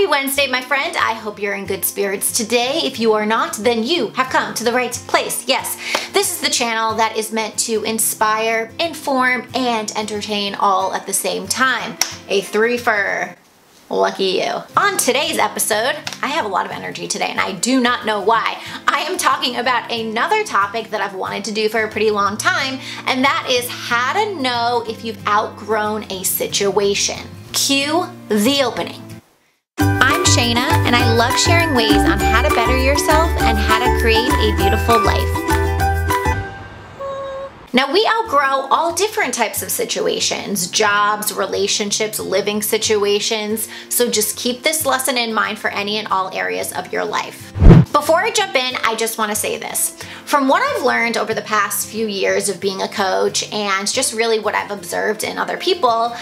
Happy Wednesday, my friend. I hope you're in good spirits today. If you are not, then you have come to the right place. Yes, this is the channel that is meant to inspire, inform, and entertain all at the same time. A three-fer. Lucky you. On today's episode, I have a lot of energy today and I do not know why. I am talking about another topic that I've wanted to do for a pretty long time, and that is how to know if you've outgrown a situation. Cue the opening. I'm Shaina and I love sharing ways on how to better yourself and how to create a beautiful life. Now, we outgrow all different types of situations, jobs, relationships, living situations, so just keep this lesson in mind for any and all areas of your life. Before I jump in, I just want to say this. From what I've learned over the past few years of being a coach and just really what I've observed in other people,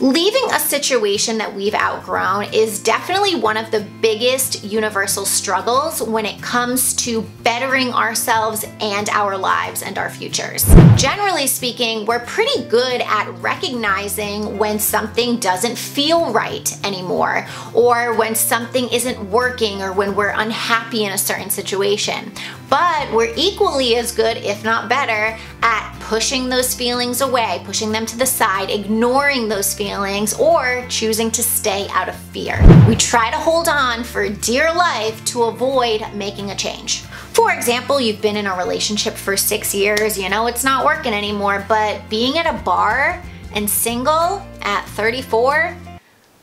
leaving a situation that we've outgrown is definitely one of the biggest universal struggles when it comes to bettering ourselves and our lives and our futures. Generally speaking, we're pretty good at recognizing when something doesn't feel right anymore, or when something isn't working, or when we're unhappy in a certain situation. But we're equally as good, if not better, at pushing those feelings away, pushing them to the side, ignoring those feelings, or choosing to stay out of fear. We try to hold on for dear life to avoid making a change. For example, you've been in a relationship for 6 years, you know it's not working anymore, but being at a bar and single at 34,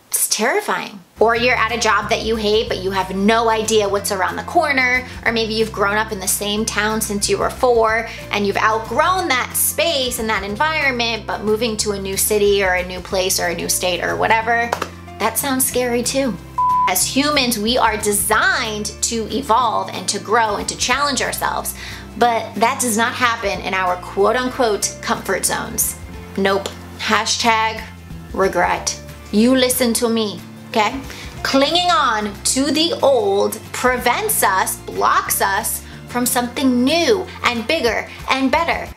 it's terrifying. Or you're at a job that you hate, but you have no idea what's around the corner, or maybe you've grown up in the same town since you were 4 and you've outgrown that space and that environment, but moving to a new city or a new place or a new state or whatever, that sounds scary too. As humans, we are designed to evolve and to grow and to challenge ourselves, but that does not happen in our quote-unquote comfort zones. Nope. Hashtag regret. You listen to me. Okay? Clinging on to the old prevents us, blocks us from something new and bigger and better.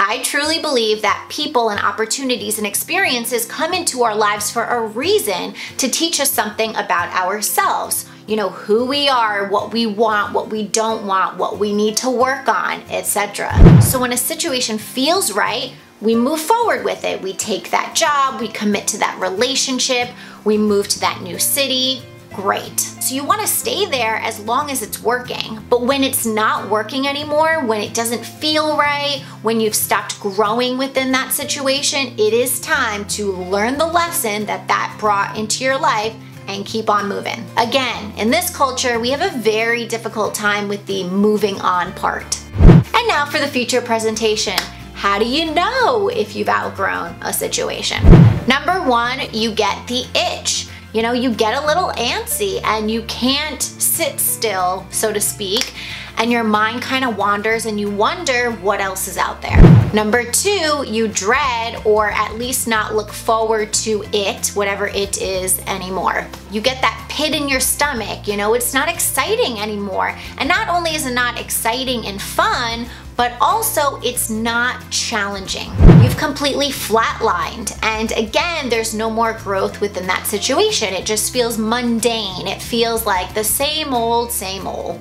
I truly believe that people and opportunities and experiences come into our lives for a reason, to teach us something about ourselves. You know, who we are, what we want, what we don't want, what we need to work on, etc. So when a situation feels right, we move forward with it. We take that job, we commit to that relationship, we move to that new city. Great. So you want to stay there as long as it's working. But when it's not working anymore, when it doesn't feel right, when you've stopped growing within that situation, it is time to learn the lesson that that brought into your life and keep on moving. Again, in this culture, we have a very difficult time with the moving on part. And now for the feature presentation. How do you know if you've outgrown a situation? Number one, you get the itch. You know, you get a little antsy and you can't sit still, so to speak, and your mind kind of wanders and you wonder what else is out there. Number two, you dread, or at least not look forward to it, whatever it is, anymore. You get that pit in your stomach, you know, it's not exciting anymore. And not only is it not exciting and fun, but also it's not challenging. You've completely flatlined, and again, there's no more growth within that situation. It just feels mundane. It feels like the same old, same old.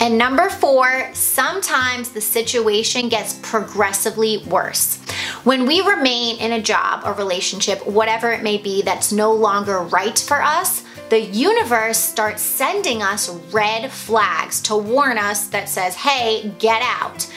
And number four, sometimes the situation gets progressively worse. When we remain in a job, a relationship, whatever it may be that's no longer right for us, the universe starts sending us red flags to warn us that says, hey, get out.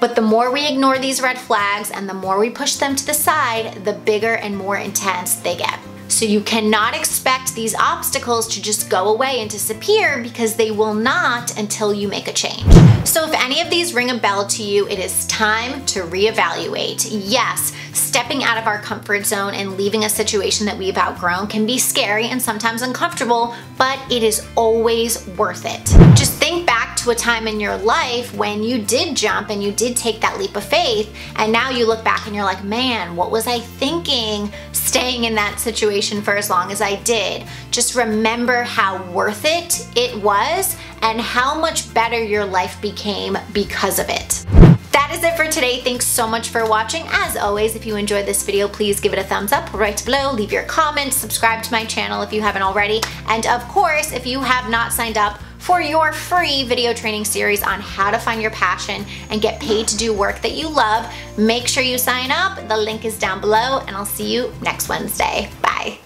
But the more we ignore these red flags and the more we push them to the side, the bigger and more intense they get. So you cannot expect these obstacles to just go away and disappear, because they will not until you make a change. So if any of these ring a bell to you, it is time to reevaluate. Yes, stepping out of our comfort zone and leaving a situation that we've outgrown can be scary and sometimes uncomfortable, but it is always worth it. Just think back to a time in your life when you did jump and you did take that leap of faith, and now you look back and you're like, man, what was I thinking staying in that situation for as long as I did? Just remember how worth it was and how much better your life became because of it. That that is it for today. Thanks so much for watching. As always, if you enjoyed this video, please give it a thumbs up right below, leave your comment, subscribe to my channel if you haven't already, and of course, if you have not signed up for your free video training series on how to find your passion and get paid to do work that you love, make sure you sign up. The link is down below, and I'll see you next Wednesday. Bye.